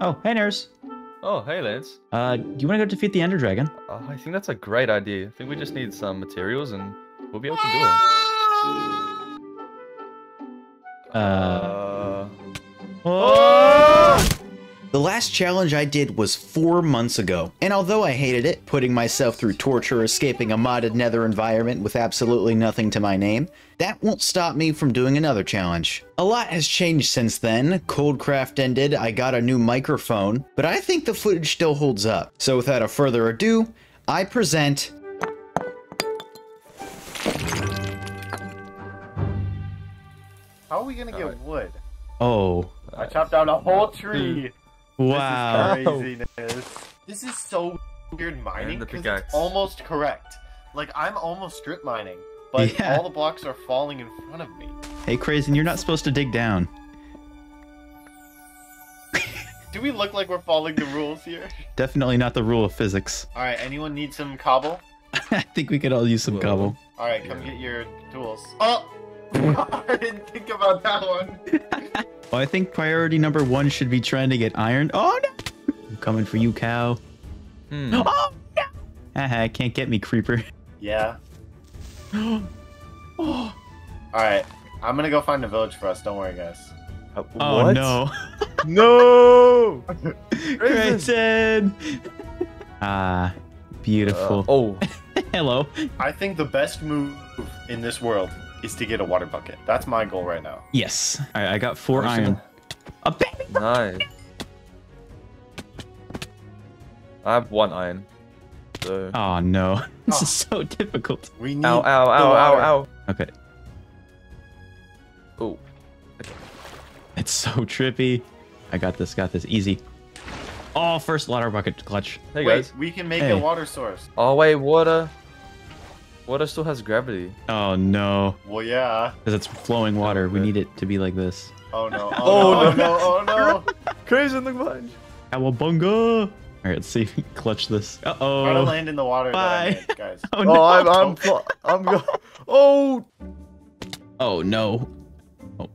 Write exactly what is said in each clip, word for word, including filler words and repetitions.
Oh, hey, Ners. Oh, hey, Lance. Uh, you want to go defeat the Ender Dragon? Uh, I think that's a great idea. I think we just need some materials and we'll be able to do it. Uh... uh... Oh! The last challenge I did was four months ago, and although I hated it, putting myself through torture escaping a modded nether environment with absolutely nothing to my name, that won't stop me from doing another challenge. A lot has changed since then. Coldcraft ended, I got a new microphone, but I think the footage still holds up. So without a further ado, I present... How are we gonna get wood? Oh. I chopped down a whole tree. Wow. This is craziness. This is so weird mining because it's almost correct. Like, I'm almost strip mining, but yeah. All the blocks are falling in front of me. Hey, Craisin, you're not supposed to dig down. Do we look like we're following the rules here? Definitely not the rule of physics. All right, anyone need some cobble? I think we could all use some Whoa. cobble. All right, come yeah. get your tools. Oh! I didn't think about that one. Well, I think priority number one should be trying to get iron. Oh, no! I'm coming for you, cow. Hmm. Oh, no! Haha, can't get me, creeper. Yeah. Oh. All right. I'm going to go find a village for us. Don't worry, guys. Uh, oh, what? no. No! Grayson! Ah, beautiful. Uh, oh. Hello. I think the best move in this world is to get a water bucket. That's my goal right now. Yes. All right, I got four iron. A baby! Nice. I have one iron. So. Oh, no. This oh. is so difficult. We need ow, ow, ow, ow, ow. Okay. Oh. Okay. It's so trippy. I got this, got this. Easy. Oh, first water bucket clutch. Hey, wait, guys. We can make hey. a water source. Oh, wait, water. Water still has gravity. Oh no. Well, yeah. Because it's flowing water. We need it to be like this. Oh no. Oh, oh no. no. Oh no. Craisin, look behind. Cowabunga. All right, let's see if we can clutch this. Uh oh. Try to land in the water. Bye. That I made, guys. oh, no. oh, I'm. I'm. I'm going. Oh. Oh no. Oh.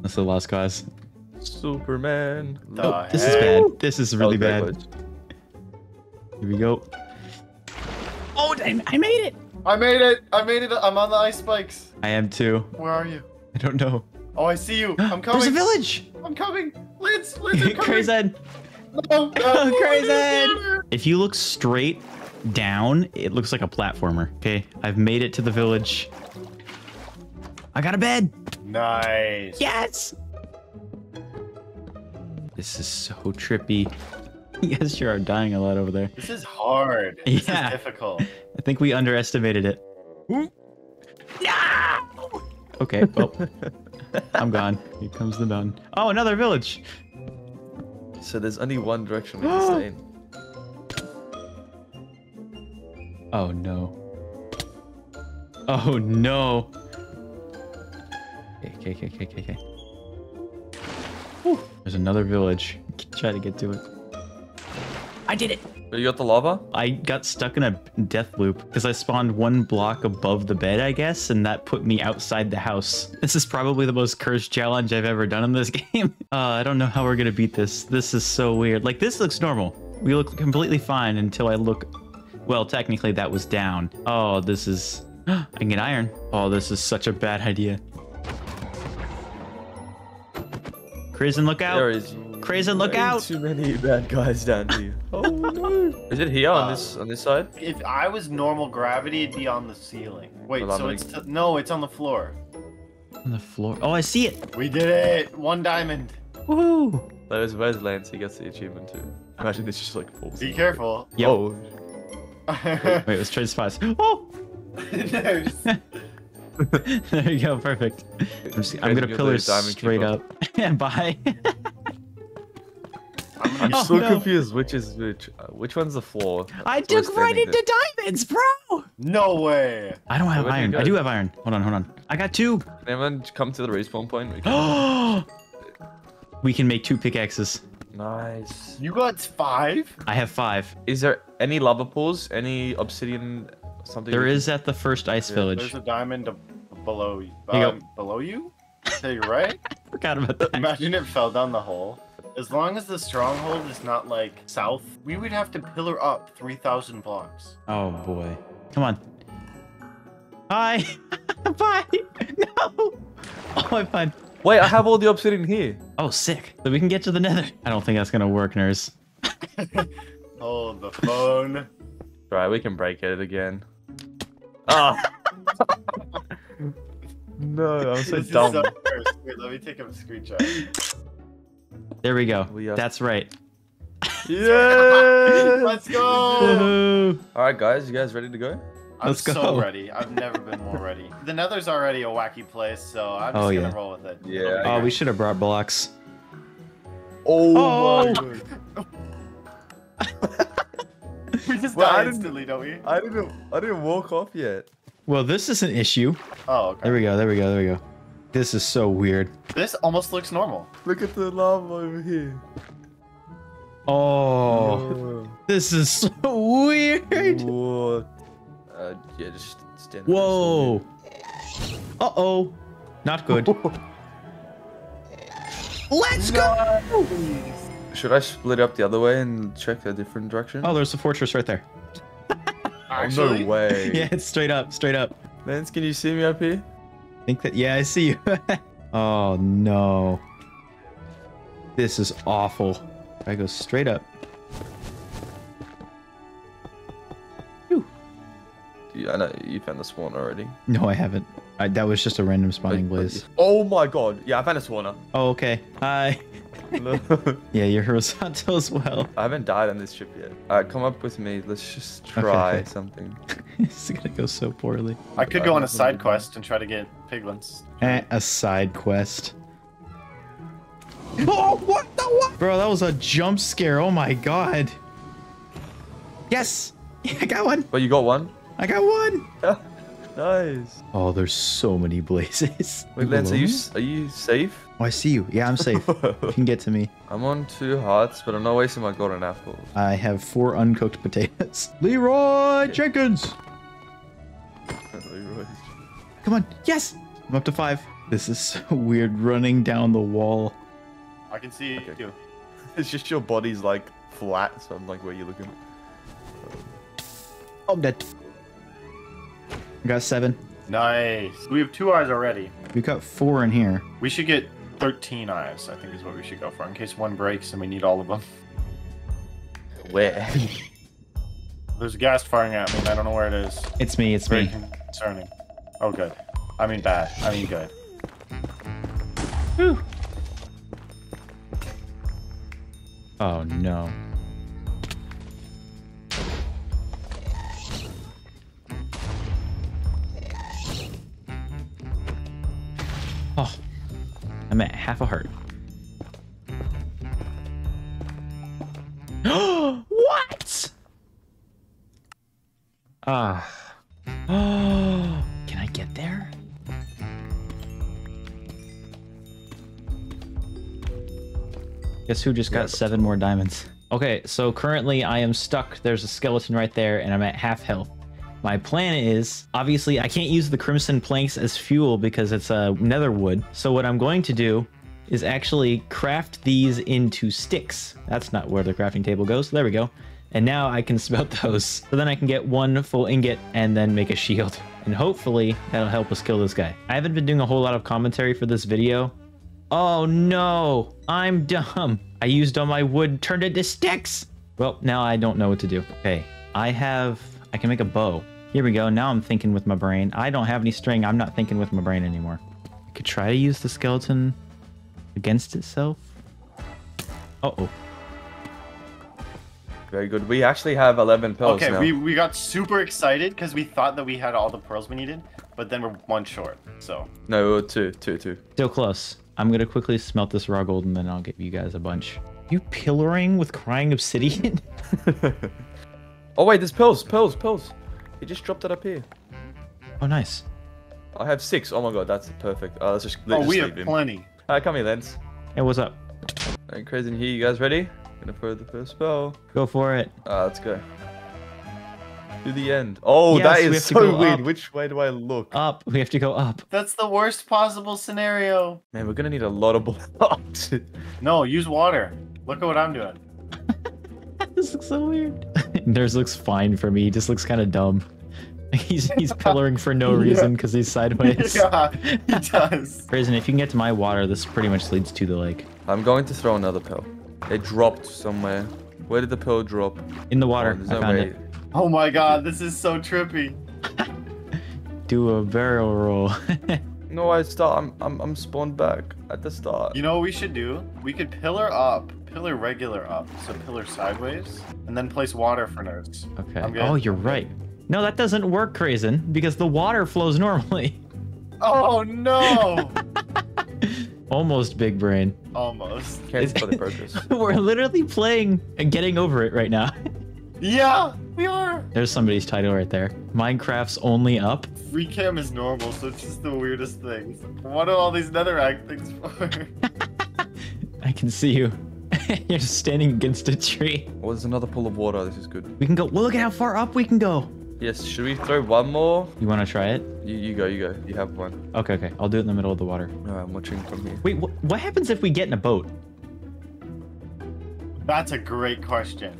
That's the last cause. Superman. The oh, this is bad. This is really oh, bad. Here we go. Oh, damn, I made it. I made it! I made it! I'm on the ice spikes! I am too. Where are you? I don't know. Oh, I see you! I'm coming! There's a village! I'm coming! Lance! Lance, I'm coming! Craisin! No! no. Craisin! If you look straight down, it looks like a platformer. Okay, I've made it to the village. I got a bed! Nice! Yes! This is so trippy. You guys sure are dying a lot over there. This is hard. This yeah. is difficult. I think we underestimated it. No! Okay, well, I'm gone. Here comes the nun. Oh, another village. So there's only one direction we can stay in. Oh, no. Oh, no. Okay, okay, okay, okay, okay. Whew. There's another village. Try to get to it. I did it. You got the lava? I got stuck in a death loop because I spawned one block above the bed, I guess, and that put me outside the house. This is probably the most cursed challenge I've ever done in this game. Uh, I don't know how we're going to beat this. This is so weird. Like, this looks normal. We look completely fine until I look... Well, technically, that was down. Oh, this is... I can get iron. Oh, this is such a bad idea. Craisin, look out. There is... Craisin, look out! Too many bad guys down here. Oh no! Is it here on uh, this on this side? If I was normal gravity, it'd be on the ceiling. Wait, well, so it's to, no, it's on the floor. On the floor? Oh, I see it! We did it! One diamond. Woohoo! That is where's Lance? He gets the achievement too. Imagine this just like falls. Be out. careful! Yep. Oh. wait, wait, let's trade spies. Oh! There you go, perfect. I'm, just, I'm gonna pillar straight up. Bye. I'm oh, so no. confused. Which is which? Uh, which one's the floor? I dug right into there. diamonds, bro. No way. I don't have Where iron. Do I do have iron. Hold on, hold on. I got two. Can everyone come to the respawn point? We can, we can make two pickaxes. Nice. You got five? I have five. Is there any lava pools? Any obsidian? Something? There is at the first ice yeah, village. There's a diamond below you. Um, below you? To your right? Forgot about that. Imagine it fell down the hole. As long as the stronghold is not like south, we would have to pillar up three thousand blocks. Oh boy. Come on. Bye. Bye. No. Oh, I'm fine. Wait, I have all the obsidian here. Oh, sick. So we can get to the nether. I don't think that's going to work, Nurse. Hold the phone. Right, we can break it again. Oh. No, I'm so this dumb. Is so Wait, let me take a screenshot. There we go. We are... That's right. Yeah. Let's go. All right, guys. You guys ready to go? I'm Let's go. so ready. I've never been more ready. The nether's already a wacky place, so I'm just oh, gonna yeah. roll with it. Yeah. Oh, we should have brought blocks. Oh, oh. My We just well, died instantly, don't we? I didn't I didn't walk off yet. Well, this is an issue. Oh, okay. There we go, there we go, there we go. This is so weird. This almost looks normal. Look at the lava over here. Oh, oh. This is so weird. What? Uh, yeah, just stand there. Whoa. Uh-oh. Not good. Let's no. go! Should I split up the other way and check a different direction? Oh, there's a fortress right there. Actually, oh, no way. Yeah, it's straight up, straight up. Lance, can you see me up here? I think that, yeah, I see you. Oh, no. This is awful. I go straight up. Yeah, I know you found the spawn already. No, I haven't. I, that was just a random spawning blaze. Oh my god. Yeah, I found a spawner. Oh, okay. Hi. No. Yeah, you're horizontal as well. I haven't died on this trip yet. Alright, come up with me. Let's just try okay. something. It's gonna go so poorly. I could go on a side quest and try to get piglins. Eh, a side quest. Oh, what the what? Bro, that was a jump scare. Oh my god. Yes. Yeah, I got one. But you got one? I got one. Yeah. Nice. Oh, there's so many blazes. Wait, Lance, are you are you safe? Oh, I see you. Yeah, I'm safe. You can get to me. I'm on two hearts, but I'm not wasting my golden apples. I have four uncooked potatoes. Leroy chickens. Leroy. Come on. Yes. I'm up to five. This is so weird running down the wall. I can see okay. you. It's just your body's like flat, so I'm like, where are you looking? Oh, I'm dead. I got seven. Nice. We have two eyes already. We've got four in here. We should get thirteen eyes, I think is what we should go for, in case one breaks and we need all of them. Where? There's a gas firing at me. I don't know where it is. It's me. It's Very me. Concerning. Oh, good. I mean bad. I mean good. Whew. Oh, no. Oh, I'm at half a heart. What? Ah. Oh, can I get there? Guess who just got seven more diamonds? Okay, so currently I am stuck. There's a skeleton right there, and I'm at half health. My plan is, obviously, I can't use the crimson planks as fuel because it's a uh, nether wood. So what I'm going to do is actually craft these into sticks. That's not where the crafting table goes. There we go. And now I can smelt those. So then I can get one full ingot and then make a shield. And hopefully that'll help us kill this guy. I haven't been doing a whole lot of commentary for this video. Oh no, I'm dumb. I used all my wood, turned it to sticks. Well, now I don't know what to do. Okay, I have, I can make a bow. Here we go. Now I'm thinking with my brain. I don't have any string. I'm not thinking with my brain anymore. I could try to use the skeleton against itself. Uh-oh. Very good. We actually have eleven pearls okay, now. Okay, we, we got super excited because we thought that we had all the pearls we needed, but then we're one short, so. No, two, two, two. Still close. I'm going to quickly smelt this raw gold, and then I'll give you guys a bunch. You pillaring with crying obsidian? Oh, wait, there's pearls, pearls, pearls. He just dropped it up here. Oh, nice. I have six. Oh my god, that's perfect. Oh, let's just let's Oh, we just have him. plenty. All right, come here, Lance. Hey, what's up? All right, Craisin here. You guys ready? I'm gonna throw the first spell. Go for it. Uh, let's go. to the end. Oh, yes, that is we so weird. Up. Which way do I look? Up. We have to go up. That's the worst possible scenario. Man, we're gonna need a lot of blocks. No, use water. Look at what I'm doing. This looks so weird. NERS looks fine for me. He just looks kind of dumb. He's he's pillaring for no reason because yeah. he's sideways. Yeah, he does. Craisin, if you can get to my water, this pretty much leads to the lake. I'm going to throw another pill. It dropped somewhere. Where did the pill drop? In the water. Oh, I no found way. it. Oh my god, this is so trippy. Do a barrel roll. No, I start. I'm I'm I'm spawned back at the start. You know what we should do? We could pillar up. Pillar regular up, so pillar sideways, and then place water for NERS. Okay. Oh, you're right. No, that doesn't work, Craisin, because the water flows normally. Oh, no! Almost big brain. Almost. Can't for the purpose. We're literally playing and getting over it right now. Yeah, we are. There's somebody's title right there. Minecraft's only up. Free cam is normal, so it's just the weirdest thing. What are all these netherrack things for? I can see you. You're just standing against a tree. Well, there's another pool of water. This is good. We can go. Well, look at how far up we can go. Yes. Should we throw one more? You want to try it? You, you go. You go. You have one. Okay. Okay. I'll do it in the middle of the water. All right, I'm watching from here. Wait. Wh what happens if we get in a boat? That's a great question.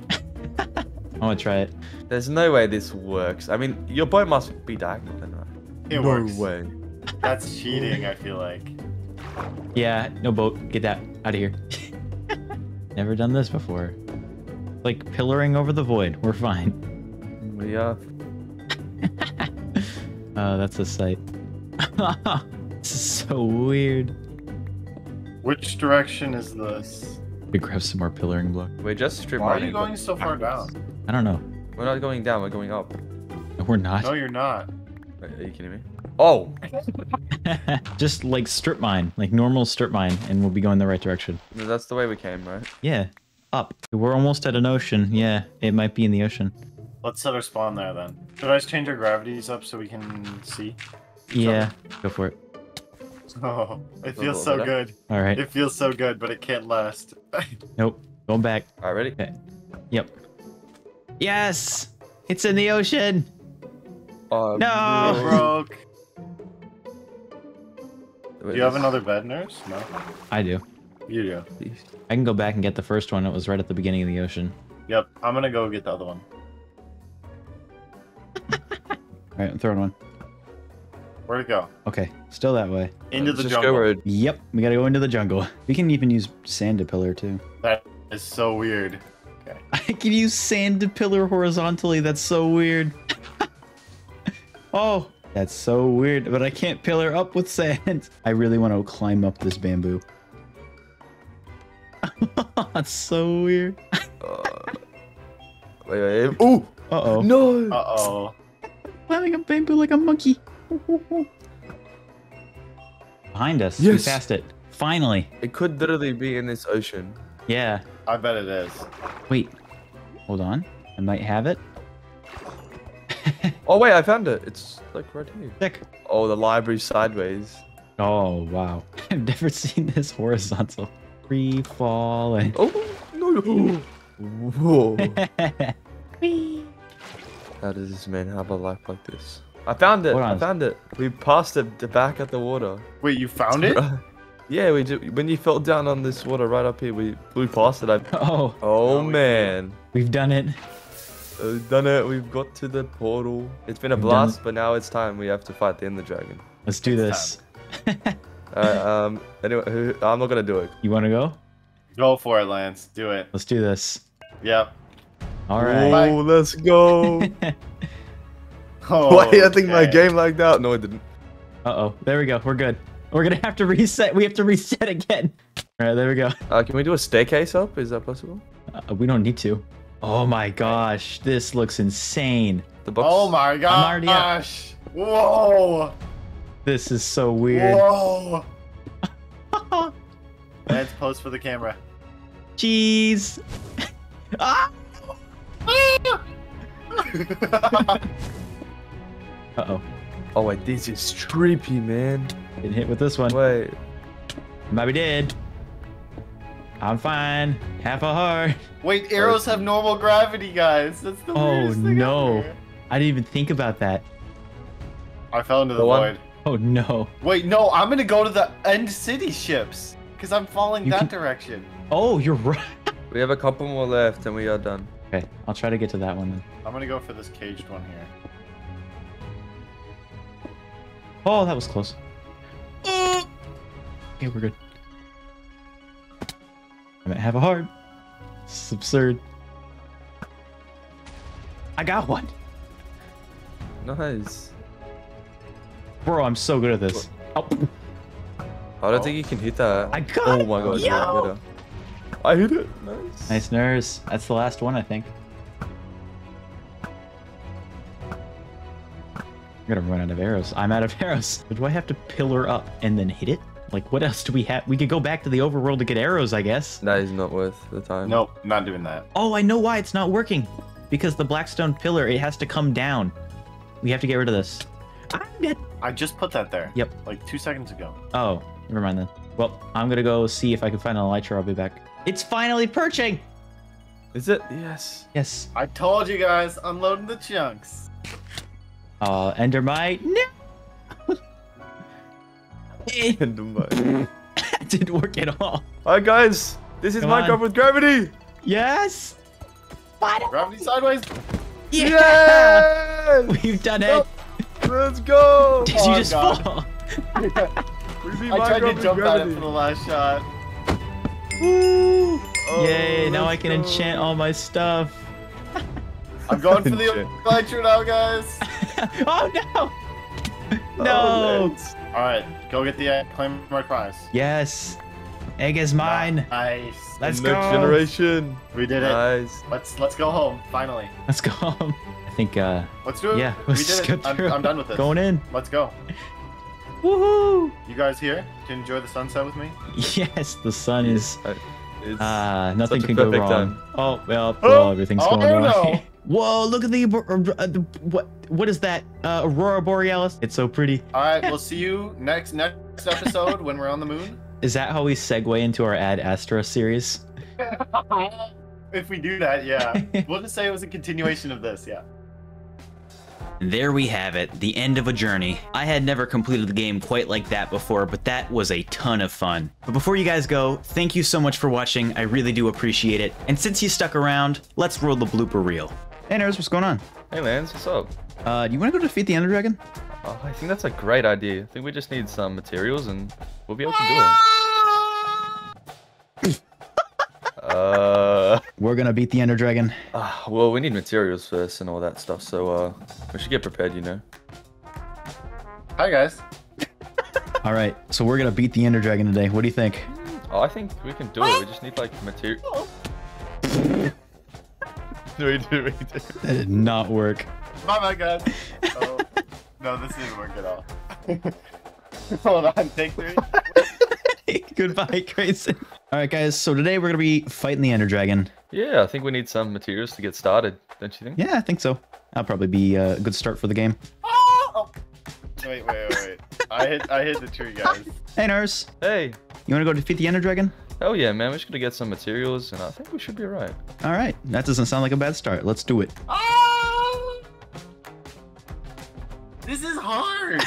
I want to try it. There's no way this works. I mean, your boat must be diagonal, then, right? It no works. No way. That's cheating. I feel like. Yeah. No boat. Get that out of here. Never done this before. Like pillaring over the void. We're fine. We are. Oh, that's a sight. This is so weird. Which direction is this? We grab some more pillaring block. We're just strip mining. Why are you going so far down? I don't know. We're not going down. We're going up. We're not. No, you're not. Wait, are you kidding me? Oh! Just like strip mine, like normal strip mine, and we'll be going the right direction. No, that's the way we came, right? Yeah, up. We're almost at an ocean. Yeah, it might be in the ocean. Let's set our spawn there then. Should I just change our gravities up so we can see? Yeah, so... go for it. Oh, it feels so better. good. All right. It feels so good, but it can't last. Nope, going back. All right, ready? Okay. Yep. Yes! It's in the ocean! Uh, no! Broke. Wait, do you have another bed, NERS? No. I do. You do. I can go back and get the first one. It was right at the beginning of the ocean. Yep. I'm going to go get the other one. All right. I'm throwing one. Where'd it go? Okay. Still that way. Into the jungle. Yep. We got to go into the jungle. We can even use sand to pillar, too. That is so weird. Okay. I can use sand to pillar horizontally. That's so weird. Oh. That's so weird, but I can't pillar up with sand. I really want to climb up this bamboo. That's so weird. uh, wait, wait. Ooh! Uh-oh. No! Uh-oh. Climbing up bamboo like a monkey. Behind us. Yes. We passed it. Finally. It could literally be in this ocean. Yeah. I bet it is. Wait. Hold on. I might have it. Oh wait, I found it. It's like right here. Sick. Oh, the library's sideways. Oh wow. I've never seen this horizontal. Free fall and oh no. Whoa. How does this man have a life like this? I found it. I found it. We passed it the back at the water. Wait, you found it? Yeah, we did. When you fell down on this water right up here, we we passed it. I... Oh. Oh no, man. We We've done it. We've done it. We've got to the portal. It's been a blast, but now it's time. We have to fight the Ender Dragon. Let's do this. uh, um. Anyway, I'm not gonna do it. You want to go? Go for it, Lance. Do it. Let's do this. Yep. All right. Oh, let's go. Oh, why did I think okay. my game lagged out? No, it didn't. Uh oh. There we go. We're good. We're gonna have to reset. We have to reset again. All right. There we go. Uh, can we do a staircase up? Is that possible? Uh, we don't need to. Oh my gosh, this looks insane. The box. Oh my gosh. I'm already up. Whoa. This is so weird. Whoa. Let's pose for the camera. Jeez. Ah. Uh-oh. Oh wait, this is creepy, man. Getting hit with this one. Wait. Might be dead. I'm fine. Half a heart. Wait, arrows have normal gravity, guys. That's the weirdest thing. Oh no. I didn't even think about that. I fell into the, the void. Oh no. Wait, no, I'm gonna go to the end city ships. Cause I'm falling you that can... direction. Oh, you're right. We have a couple more left and we are done. Okay, I'll try to get to that one then. I'm gonna go for this caged one here. Oh, that was close. Okay, we're good. I might have a heart. This is absurd. I got one. Nice. Bro, I'm so good at this. Oh. I don't oh. think you can hit that. I got oh it. My god, yo. I hit it. Nice. Nice, NERS. That's the last one, I think. I'm gonna run out of arrows. I'm out of arrows. Do I have to pillar up and then hit it? Like, what else do we have? We could go back to the overworld to get arrows, I guess. That is not worth the time. Nope, not doing that. Oh, I know why it's not working. Because the Blackstone Pillar, it has to come down. We have to get rid of this. I'm good. I just put that there. Yep. Like two seconds ago. Oh, never mind then. Well, I'm gonna go see if I can find an elytra. I'll be back. It's finally perching! Is it? Yes. Yes. I told you guys, unloading the chunks. Uh, Endermite. No! Endermite. It didn't work at all. Alright, guys. This is Come Minecraft on. with gravity! Yes! Finally. Gravity sideways! Yeah! Yes! We've done it! Nope. Let's go! Did oh, you just God. fall? we I tried to jump at it for the last shot. Woo! Oh, yay, now I can go. enchant all my stuff. I'm going for the elytra now, guys. Oh no! No! Oh, alright, go get the egg, claim my prize. Yes! Egg is mine! Nice! Let's go! Next generation! We did it! Nice. Let's let's go home, finally. Let's go home. I think, uh... Let's do it! Yeah, we let's did it! I'm, I'm done with this. Going in! Let's go! Woohoo! You guys here to enjoy the sunset with me? Yes, the sun is. It's uh, nothing can go wrong. Time. Oh well, well, everything's oh, going wrong. No. Whoa! Look at the uh, the what? What is that? Uh, Aurora Borealis. It's so pretty. All right, we'll see you next next episode when we're on the moon. Is that how we segue into our Ad Astra series? If we do that, yeah, we'll just say it was a continuation of this, yeah. There we have it, the end of a journey. I had never completed the game quite like that before, but that was a ton of fun. But before you guys go, thank you so much for watching. I really do appreciate it. And since you stuck around, let's roll the blooper reel. Hey, NERS, what's going on? Hey, Lance, what's up? Uh, do you want to go defeat the Ender Dragon? Oh, I think that's a great idea. I think we just need some materials and we'll be able to do it. Uh, We're gonna beat the Ender Dragon. Uh, well, we need materials first and all that stuff, so uh, we should get prepared, you know. Hi, guys. All right, so we're gonna beat the Ender Dragon today. What do you think? Oh, I think we can do it. We just need like material. we do, we do. That did not work. Bye, bye, guys. Oh, no, this didn't work at all. Hold on, take three. Goodbye, Grayson. All right, guys. So today we're gonna be fighting the Ender Dragon. Yeah, I think we need some materials to get started. Don't you think? Yeah, I think so. That'll probably be a good start for the game. Oh! Wait, wait, wait! I hit, I hit the tree, guys. Hey, NERS. Hey. You wanna go defeat the Ender Dragon? Oh yeah, man. We're just gonna get some materials, and I think we should be right. All right. That doesn't sound like a bad start. Let's do it. Oh! This is hard.